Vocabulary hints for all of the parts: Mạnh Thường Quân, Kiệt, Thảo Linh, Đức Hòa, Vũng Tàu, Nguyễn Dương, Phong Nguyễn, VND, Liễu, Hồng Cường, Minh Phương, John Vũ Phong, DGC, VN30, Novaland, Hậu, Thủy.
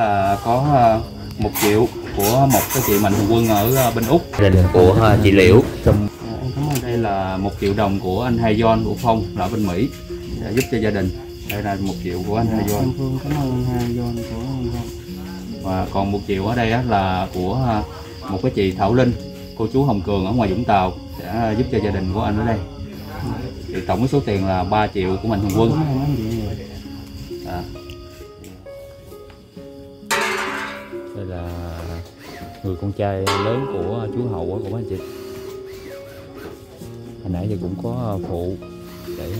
là có 1 triệu của một cái chị Mạnh Thường Quân ở bên Úc, gia đình của chị Liễu. Em cảm ơn. Đây là 1 triệu đồng của anh hai John Vũ Phong ở bên Mỹ để giúp cho gia đình. Đây là 1 triệu của anh hai John. Minh Phương cảm ơn anh hai John của anh John. Và còn 1 triệu ở đây là của một cái chị Thảo Linh, cô chú Hồng Cường ở ngoài Vũng Tàu sẽ giúp cho gia đình của anh ở đây. Thì tổng số tiền là 3 triệu của Mạnh Thường Quân. Đây là người con trai lớn của chú Hậu của anh chị. Hồi nãy giờ cũng có phụ để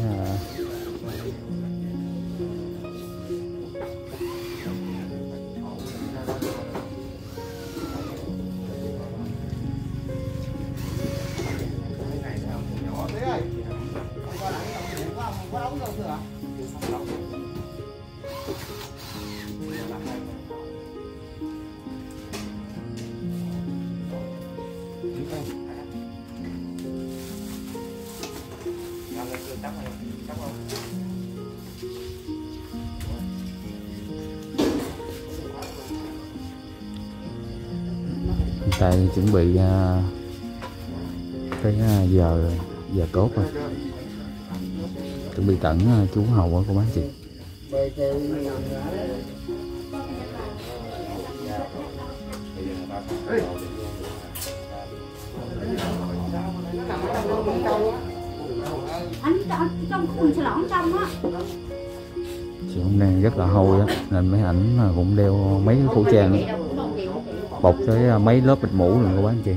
tại chuẩn bị cái giờ cốt rồi, chuẩn bị tẩn chú Hậu của cô bác chị. Chị cũng đang rất là hôi á, nên mấy ảnh cũng đeo mấy khẩu trang đó, bọc với mấy lớp bịt mũ luôn các bạn chị.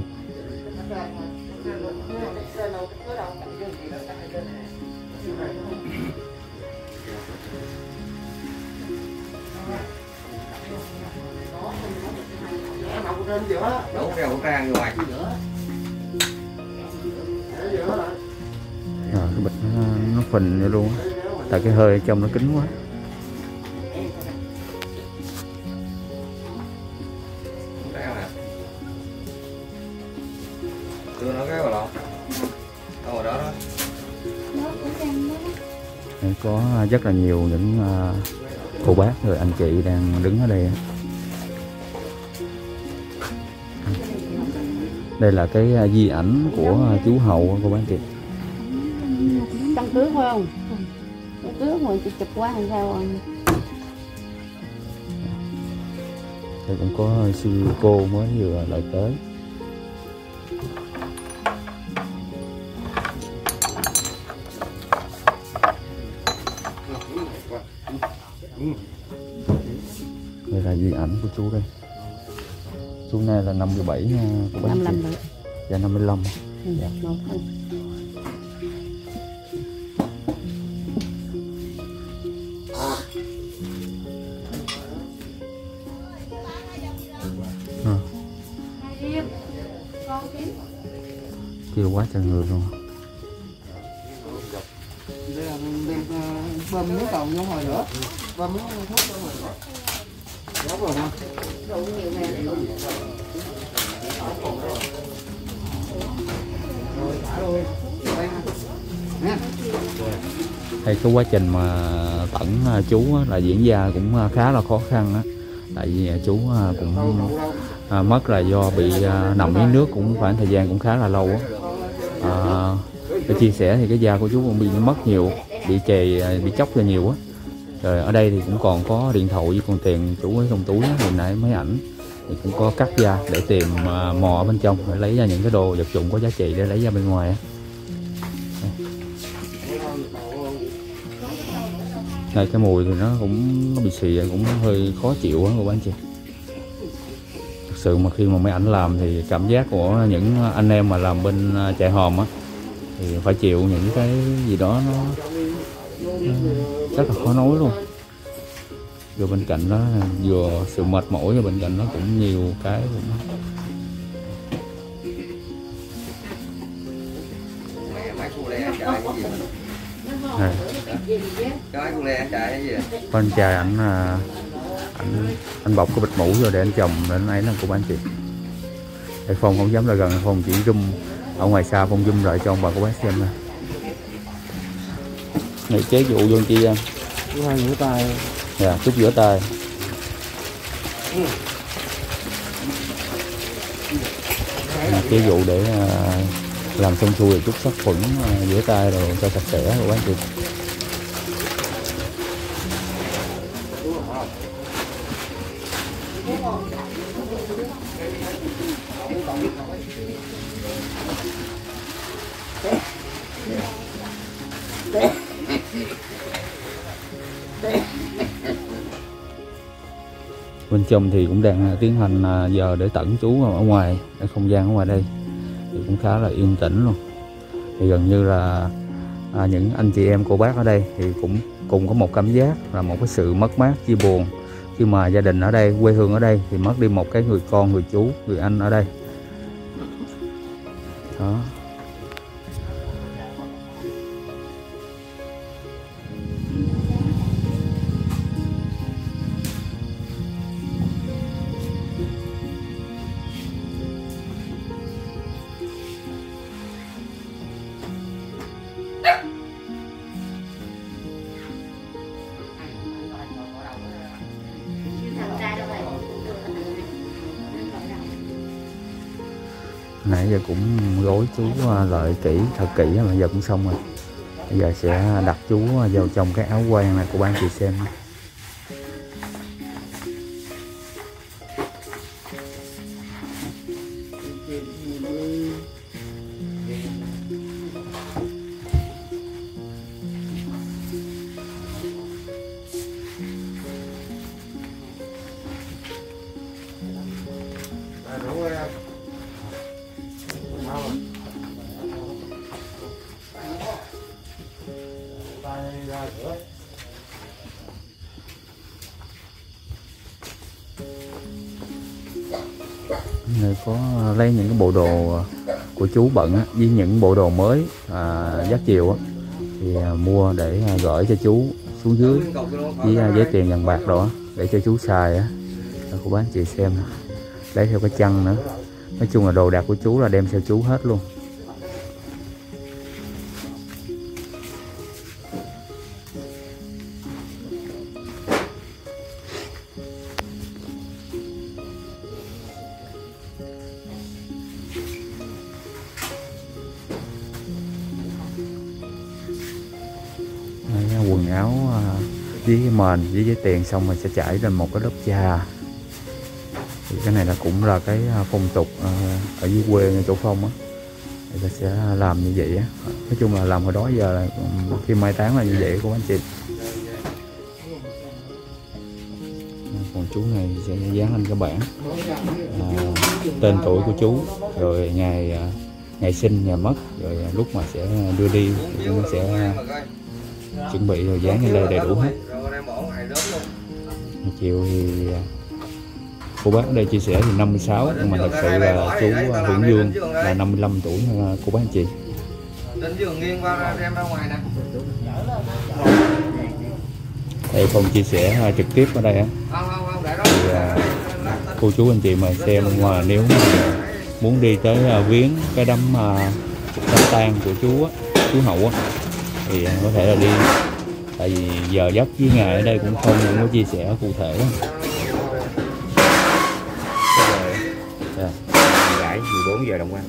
Rồi, cái bịch nó phình vậy luôn á, tại cái hơi ở trong nó kín quá. Có rất là nhiều những cô bác rồi anh chị đang đứng ở đây. Đây là cái di ảnh của chú Hậu cô bác chị. Đám cưới phải không? Đám cưới người chụp quá hay sao? Đây cũng có sư cô mới vừa lại tới. Đây là di ảnh của chú đây. Chú này là 57 nha. 55 rồi. Dạ 55. Ừ, dạ. À. Kêu quá trời người luôn. Bơm nước cầu vô hồi nữa. Bơm nước thuốc vô hồi nữa. Đó rồi ha. Hay cái quá trình mà tẩn chú là diễn ra cũng khá là khó khăn á. Tại vì chú cũng mất là do bị nằm dưới nước cũng khoảng thời gian cũng khá là lâu á. Để chia sẻ thì cái da của chú cũng bị mất nhiều, bị chì, bị chóc ra nhiều á. Rồi ở đây thì cũng còn có điện thoại với còn tiền chủ ở trong túi hồi nãy mấy ảnh thì cũng có cắt ra để tìm mò ở bên trong để lấy ra những cái đồ vật dụng có giá trị để lấy ra bên ngoài á. Đây cái mùi thì nó cũng bị xì, cũng hơi khó chịu á các anh chị. Thực sự mà khi mà mấy ảnh làm thì cảm giác của những anh em mà làm bên trại hòm á thì phải chịu những cái gì đó nó rất là khó nói luôn. Rồi bên cạnh đó vừa sự mệt mỏi, rồi bên cạnh nó cũng nhiều cái cũng... Con trai anh bọc cái bịch mũ rồi để anh chồng lên ấy là của anh chị. Thầy Phong không dám là gần, Phong chỉ zoom ở ngoài xa, Phong zoom lại cho ông bà cô bác xem nè. Này chế vụ vô chi em? Chú hai rửa tay. Dạ, chút rửa tay. Cái vụ để làm xong xuôi chút sát khuẩn giữa tay rồi cho sạch sẽ rồi bán được. Bên trong thì cũng đang tiến hành giờ để tẩn trú ở ngoài, ở không gian ở ngoài đây thì cũng khá là yên tĩnh luôn. Thì gần như là những anh chị em cô bác ở đây thì cũng cùng có một cảm giác là một cái sự mất mát chia buồn khi mà gia đình ở đây, quê hương ở đây thì mất đi một cái người con, người chú, người anh ở đây. Đó. Nãy giờ cũng gối chú lợi kỹ, thật kỹ mà giờ cũng xong rồi. Bây giờ sẽ đặt chú vào trong cái áo quan này của ban chị xem. Người có lấy những cái bộ đồ của chú bận với những bộ đồ mới giá chiều thì mua để gửi cho chú xuống dưới với giấy tiền vàng bạc đó để cho chú xài á. Cô bán chị xem lấy theo cái chăn nữa. Nói chung là đồ đạc của chú là đem theo chú hết luôn. Quần áo với mền với giấy tiền xong rồi sẽ trải lên một cái lớp da. Thì cái này là cũng là cái phong tục ở dưới quê chỗ Phong á, người ta sẽ làm như vậy á. Nói chung là làm hồi đó giờ là khi mai táng là như vậy của anh chị. Còn chú này sẽ dán lên cái bảng tên tuổi của chú, rồi ngày sinh, ngày mất, rồi lúc mà sẽ đưa đi thì cũng sẽ chuẩn bị rồi dán lên đầy đủ hết. Chiều thì cô bác ở đây chia sẻ thì 56, nhưng mà thật sự là chú Nguyễn Dương là 55 tuổi cô bác anh chị. Đây Phong chia sẻ trực tiếp ở đây á. Cô chú anh chị mà xem mà nếu mà muốn đi tới viếng cái đám tang của chú á, chú Hậu á, thì có thể là đi, tại vì giờ giấc với ngày ở đây cũng không có chia sẻ cụ thể. Rồi, 14 giờ đồng quan.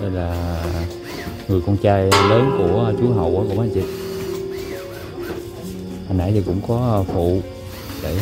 Đây là người con trai lớn của chú Hậu của anh chị. Hồi nãy giờ cũng có phụ để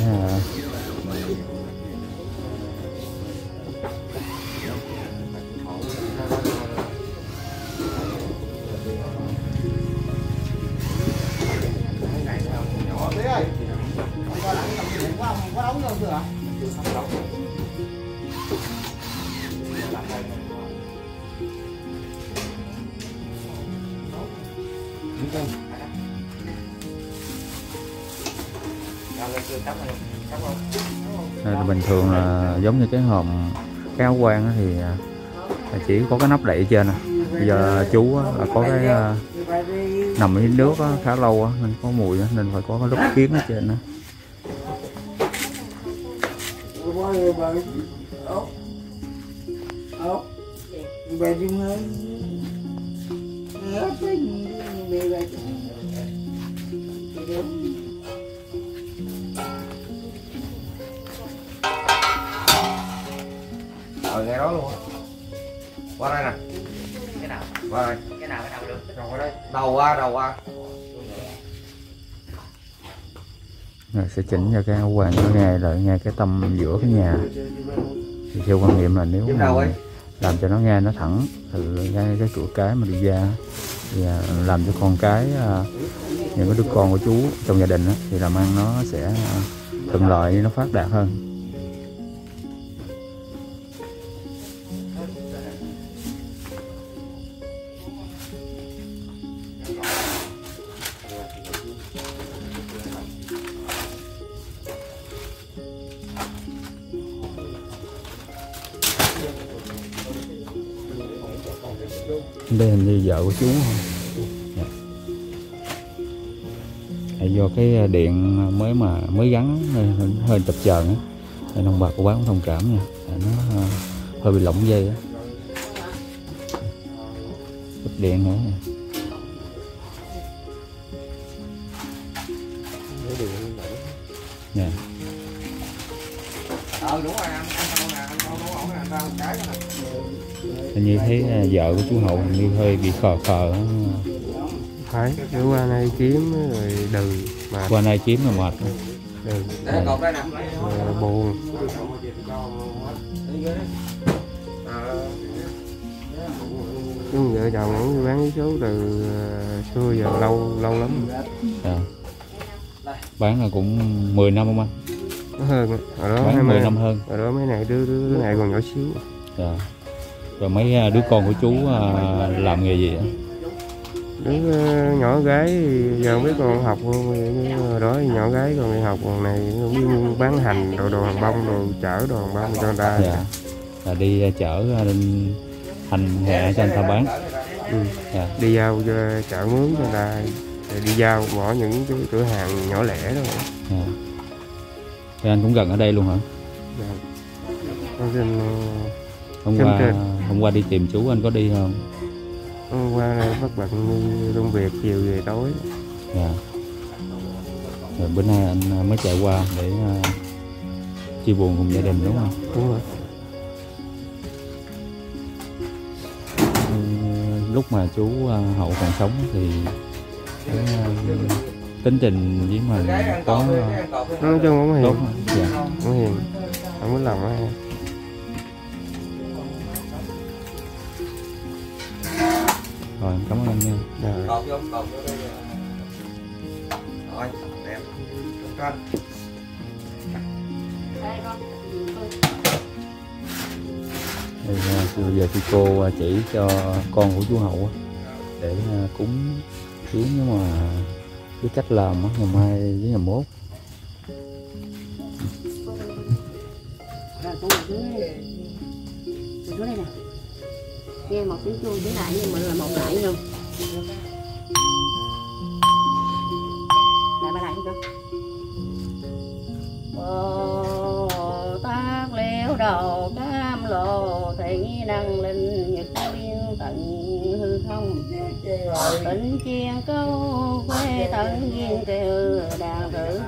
đây là bình thường là giống như cái hòm cái áo quan thì chỉ có cái nắp đậy trên nè. Bây giờ chú là có cái nằm dưới nước khá lâu nên có mùi nên phải có cái lớp kiến ở trên nữa. bà ốc ốc bà chung hơn ốc ấy về bà chung nghe đó luôn. Qua đây nè. Cái nào? Qua đây. Cái nào được? Đầu qua đây. Đầu qua. Rồi sẽ chỉnh cho cái áo quần nó ngay lại ngay cái tâm giữa cái nhà. Thì theo quan niệm là nếu mà làm cho nó ngay nó thẳng thì ngay cái cửa cái mà đi ra và làm cho con cái những cái đứa con của chú trong gia đình đó, thì làm ăn nó sẽ thuận lợi, nó phát đạt hơn. Đây hình như vợ của chú không? À, do cái điện mới gắn hơi chập chờn nên ông bà của bác cũng thông cảm nha, nó hơi bị lỏng dây á, điện nữa. Nè. Đúng rồi anh cái hình như thấy vợ của chú Hậu như hơi bị khờ. Phải, nếu qua nay kiếm rồi đừng mệt. Qua nay kiếm rồi mệt. Đừng. Buồn. Chú vợ chồng cũng bán cái số từ xưa giờ lâu lắm. À. Bán là cũng 10 năm không anh? Nó hơn, hồi đó bán 10 năm hơn. Hồi đó mấy này đứa này còn nhỏ xíu. À. Rồi mấy đứa con của chú làm nghề gì ạ? Đứa nhỏ gái giờ mới còn học luôn, nhưng đó nhỏ gái còn đi học, còn này cũng bán hành đồ hàng bông, đồ chở đồ hàng bông cho người ta. Dạ. Là đi chở hành hẹ cho người ta bán. Ừ. Dạ. Đi giao cho chợ mướn cho người ta, đi giao bỏ những cái cửa hàng nhỏ lẻ đó. Dạ. Thì anh cũng gần ở đây luôn hả? Dạ. Hôm qua đi tìm chú anh có đi không? Hôm qua là vất bận công việc, chiều về tối. Dạ. Rồi bữa nay anh mới chạy qua để chia buồn cùng gia đình đúng không? Đúng rồi. Lúc mà chú Hậu còn sống thì tính trình với mình có nói chung không hiền. Dạ. Không hiền, không có lòng ai. Rồi, cảm ơn anh nha. Rồi, đẹp. Bây giờ thì cô chỉ cho con của chú Hậu để cúng kiến, nhưng mà cái cách làm ngày mai với ngày mốt. Nghe một tiếng chuông tiếng lại, nhưng mà là một lại luôn. Lại ba lại không cơ? Bồ Tát liễu đầu cam lộ, thầy năng linh nhật biên tận hư không. Tịnh chiên câu quê tận duyên kiều đàn tử.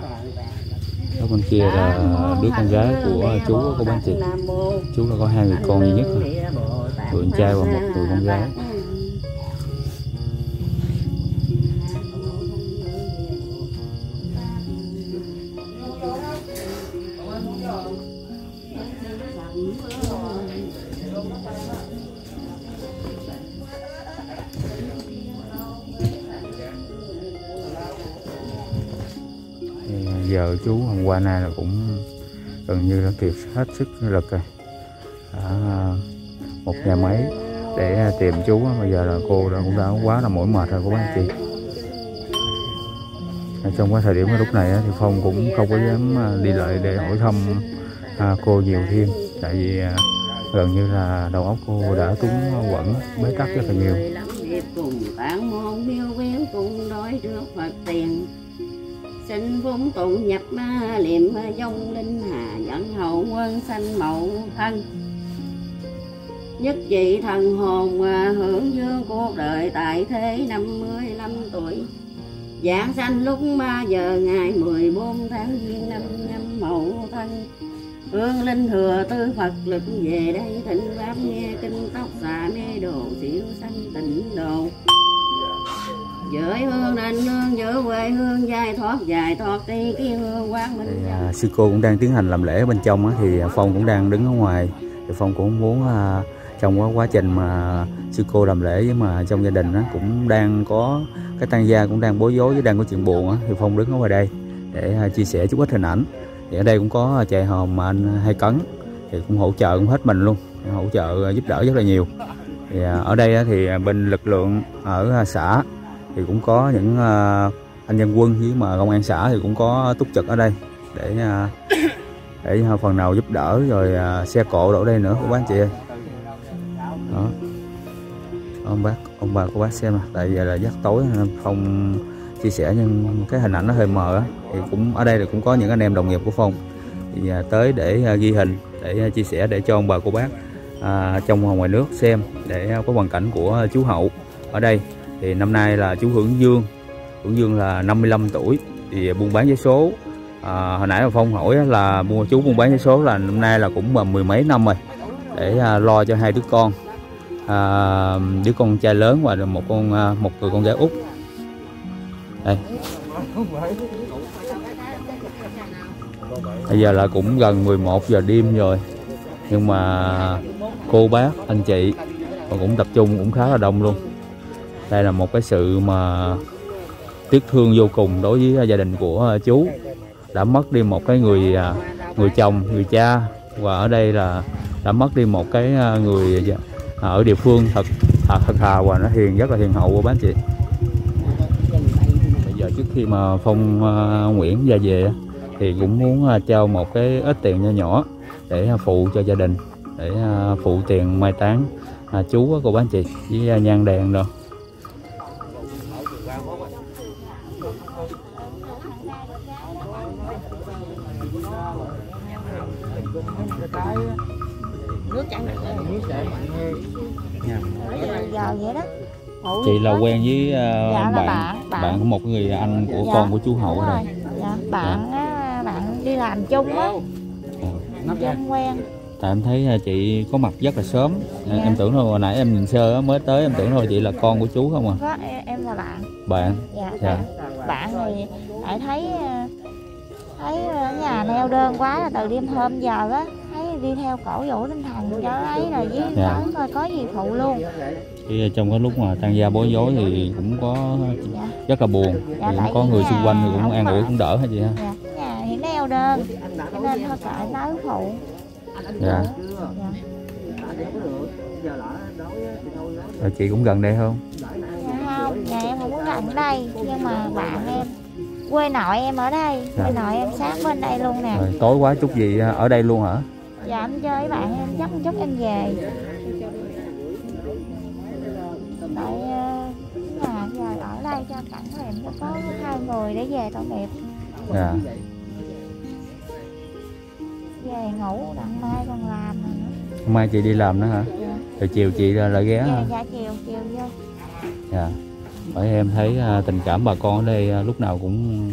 Đó bên kia là đứa con gái của chú của bác chị. Chú là có hai người con duy nhất rồi. Tụi con trai và một tụi con gái. Giờ chú hôm qua nay là cũng gần như đã kiệt hết sức lực rồi. Một nhà máy để tìm chú, bây giờ là cô đã cũng đã quá là mỏi mệt rồi của anh chị. Trong cái thời điểm lúc này thì Phong cũng không có dám đi lại để hỏi thăm cô nhiều thêm, tại vì gần như là đầu óc cô đã túng quẩn bế tắc rất là nhiều. Xin vốn tụ nhập liệm dông linh hà dẫn hậu quân sanh mậu thân. Nhất vị thần hồn hưởng dương cuộc đời tại thế 55 tuổi. Giảng sanh lúc 3 giờ ngày 14 tháng giêng năm năm mậu thân. Hương linh thừa tư Phật lực về đây thỉnh pháp nghe kinh tóc xà mê đồ xỉu sanh tịnh độ. Giới hương nên hương giữa quê hương dài thoát đi cái hương quang minh. Sư cô cũng đang tiến hành làm lễ bên trong thì Phong cũng đang đứng ở ngoài. Thì Phong cũng muốn trong quá trình mà sư cô làm lễ với mà trong gia đình cũng đang có cái tăng gia cũng đang bối rối với đang có chuyện buồn thì Phong đứng ở ngoài đây để chia sẻ chút ít hình ảnh. Thì ở đây cũng có chạy hòm mà anh Hai Cấn thì cũng hỗ trợ cũng hết mình luôn, hỗ trợ giúp đỡ rất là nhiều. Thì ở đây thì bên lực lượng ở xã thì cũng có những anh dân quân với mà công an xã thì cũng có túc trực ở đây để phần nào giúp đỡ rồi xe cộ đổ đây nữa các bác chị ơi. Đó. Ông bà cô bác xem mà tại vì là giấc tối không chia sẻ nhưng cái hình ảnh nó hơi mờ thì cũng ở đây thì cũng có những anh em đồng nghiệp của Phong thì tới để ghi hình để chia sẻ để cho ông bà cô bác trong và ngoài nước xem để có hoàn cảnh của chú Hậu ở đây. Thì năm nay là chú Hưởng Dương là 55 tuổi thì buôn bán giấy số. Hồi nãy Phong hỏi là chú buôn bán giấy số là năm nay là cũng mười mấy năm rồi để lo cho hai đứa con, đứa con trai lớn và một người con gái út. Đây. Bây giờ là cũng gần 11 giờ đêm rồi nhưng mà cô bác anh chị cũng tập trung cũng khá là đông luôn. Đây là một cái sự mà tiếc thương vô cùng đối với gia đình của chú đã mất đi một cái người chồng, người cha và ở đây là đã mất đi một cái người ở địa phương thật thà và nó hiền, rất là hiền hậu của bác chị. Bây giờ trước khi mà Phong Nguyễn ra về thì cũng muốn trao một cái ít tiền nho nhỏ để phụ cho gia đình để phụ tiền mai táng chú của bác chị với nhang đèn rồi. Chị là quen với dạ, bạn của một người anh của dạ, con của chú Hậu rồi. Dạ, bạn đi làm chung á. Chung quen. Tại em thấy chị có mặt rất là sớm. Dạ. Em tưởng hồi nãy em nhìn sơ mới tới em tưởng thôi chị là con của chú không à? Có, em là bạn. Dạ. Dạ. Bạn thì lại thấy nhà neo đơn quá là từ đêm hôm giờ á. Đi theo cổ vũ tinh thần cho ấy rồi với dạ. Thôi có gì phụ luôn. Thì trong cái lúc mà tăng gia bối rối thì cũng có dạ. Rất là buồn dạ, thì cũng có người xung quanh thì cũng an ủi cũng đỡ hay gì ha dạ. Nhà thì neo đơn cho nên thôi kệ tới phụ dạ. Rồi chị cũng gần đây không? Dạ không, nhà em không có gần đây nhưng mà bạn em quê nội em ở đây dạ. Quê nội em sát bên đây luôn nè. Rồi, tối quá chút gì ở đây luôn hả? Dạ em chơi với bạn em chắc chút em về. Tại nhà giờ ở đây cho cảnh của em có hai người để về tội nghiệp. Dạ. Về ngủ đặng mai còn làm nữa. Hôm nay chị đi làm nữa hả? Dạ. Rồi chiều chị lại ghé dạ, hả? Dạ chiều vô. Dạ. Bởi em thấy tình cảm bà con ở đây lúc nào cũng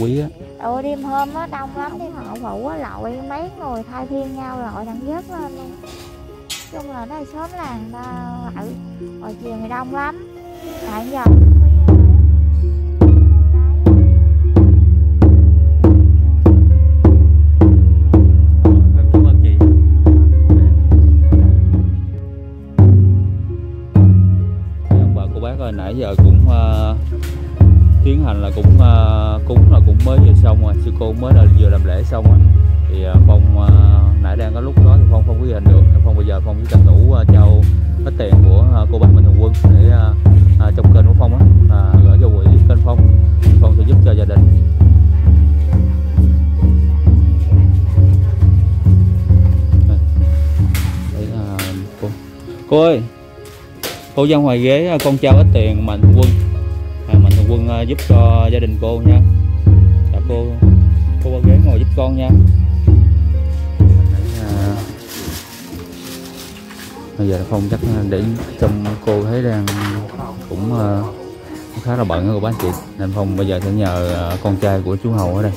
quý á. Ừ, đêm hôm á đông lắm đi họ phụ á lội mấy người thay phiên nhau lội đặng vớt lên luôn. Chung là nó sớm làng ta lội hồi chiều thì đông lắm. Tại giờ nãy giờ cũng tiến hành là cũng cúng là cũng mới về xong rồi, sư cô mới là vừa làm lễ xong á thì Phong nãy đang có lúc đó thì Phong không có ghi hình được. Phong bây giờ Phong với tranh thủ trao hết tiền của cô bác Mạnh Thường Quân để trong kênh của Phong á gửi cho quỹ kênh Phong sẽ giúp cho gia đình. Đấy, cô ơi, cô ra ngoài ghế con trao ít tiền Mạnh Thường Quân giúp cho gia đình cô nha. Dạ cô qua ghế ngồi giúp con nha. Bây giờ Phong chắc để trong cô thấy đang cũng khá là bận của bác chị, nên Phong bây giờ sẽ nhờ con trai của chú Hậu ở đây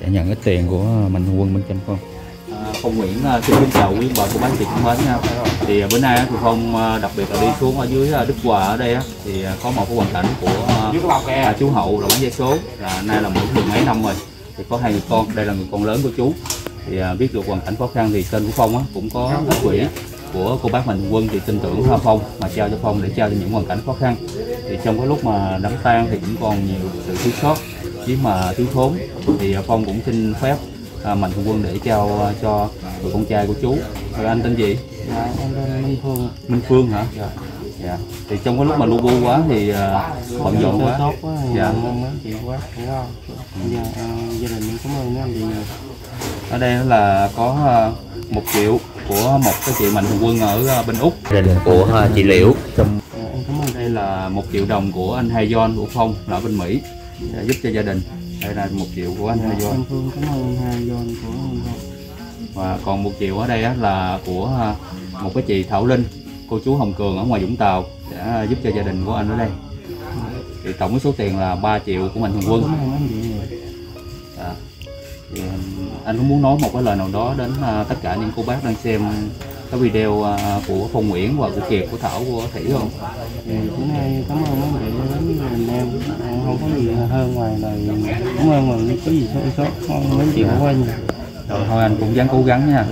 sẽ nhận cái tiền của Mạnh Thường Quân bên trên Phong. Phong Nguyễn xin kính chào quý vợ của bác chị thân mến nha. Thì bữa nay thì Phong đặc biệt là đi xuống ở dưới Đức Hòa ở đây thì có một cái hoàn cảnh của chú Hậu là bán vé số, là nay là mười mấy năm rồi, thì có hai người con, đây là người con lớn của chú. Thì biết được hoàn cảnh khó khăn thì kênh của Phong cũng có tích quỹ của cô bác Mạnh Thường Quân, thì tin tưởng Phong mà trao cho Phong để trao cho những hoàn cảnh khó khăn. Thì trong cái lúc mà đám tang thì cũng còn nhiều sự thiếu sót chứ mà thiếu thốn, thì Phong cũng xin phép Mạnh Thường Quân để trao cho người con trai của chú. Rồi anh tên gì? Dạ, em tên Minh Phương. Minh Phương hả? Dạ. Dạ. Thì trong cái lúc mà lu bu quá thì bận rộn quá. Dạ. Chị quá cũng lo. Giờ gia đình mình cũng ơn anh chị nhiều. Ở đây là có 1 triệu của một cái chị Mạnh Thường Quân ở bên Úc, gia đình của chị Liễu. Đây là 1 triệu đồng của anh hai John Vũ Phong là ở bên Mỹ để giúp cho gia đình. Đây là 1 triệu của anh hai John. Và còn 1 triệu ở đây là của một cái chị Thảo Linh, cô chú Hồng Cường ở ngoài Vũng Tàu sẽ giúp cho gia đình của anh ở đây. Thì tổng số tiền là 3 triệu của Mạnh Thường Quân. À, thì anh cũng muốn nói một cái lời nào đó đến tất cả những cô bác đang xem cái video của Phong Nguyễn và của Kiệt, của Thảo, của Thủy không? Cũng nay cảm ơn mấy bạn đến Việt Nam, không có gì hơn ngoài lời cảm ơn mình, có gì số mấy triệu của anh. Rồi thôi anh cũng dám cố gắng nha.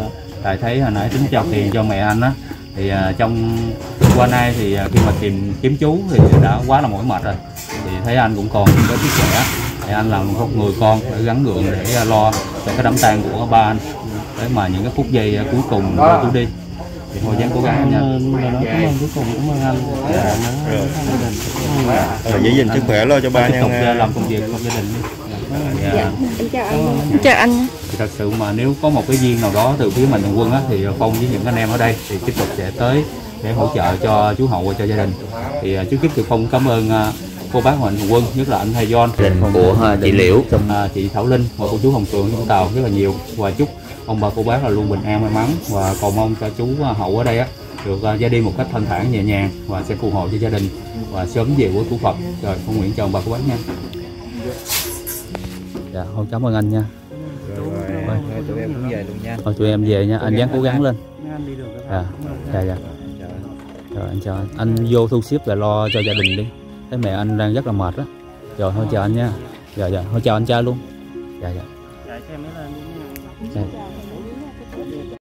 Tại thấy hồi nãy tính trao tiền cho mẹ anh á, thì trong qua nay thì khi mà kiếm chú thì đã quá là mỏi mệt rồi, thì thấy anh cũng còn có sức khỏe thì anh làm một người con phải gắng gượng để lo cho cái đám tang của ba anh, để mà những cái phút giây cuối cùng của chú đi thì thôi dám cố gắng nha. Cuối cùng cũng ơn anh rồi, giữ gìn sức khỏe lo cho ba nha, làm công việc trong gia đình đi. Chào anh. Thật sự mà nếu có một cái duyên nào đó từ phía Mạnh Thường Quân thì Phong với những anh em ở đây thì tiếp tục sẽ tới để hỗ trợ cho chú Hậu và cho gia đình. Thì trước hết thì Phong cảm ơn cô bác Mạnh Thường Quân, nhất là anh hai John, của chị Liễu, chị Thảo Linh và cô chú Hồng Cường Vũng Tàu rất là nhiều, và chúc ông bà cô bác là luôn bình an may mắn, và cầu mong cho chú Hậu ở đây được ra đi một cách thanh thản nhẹ nhàng và sẽ phù hộ cho gia đình và sớm về với của Phật. Rồi Phong Nguyễn chào ông bà cô bác nha. Dạ, thôi cảm ơn anh nha. Rồi, tụi em cũng về luôn nha. Thôi tụi em về nha, anh dám cố gắng lên. Dạ. Rồi anh chào anh vô thu xếp là lo cho gia đình đi. Thấy mẹ anh đang rất là mệt đó. Rồi thôi chào anh nha. Dạ, thôi chào anh cha luôn. Dạ. Dạ.